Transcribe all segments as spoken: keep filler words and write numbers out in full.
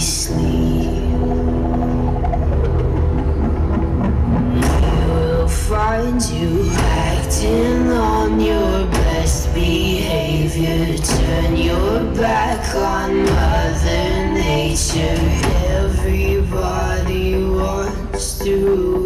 sleep. They will find you acting on your best behavior. Turn your back on Mother Nature. Everybody wants to.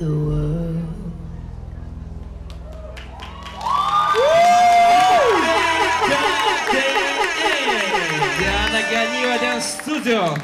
The world. Diana Ganijeva dance studio.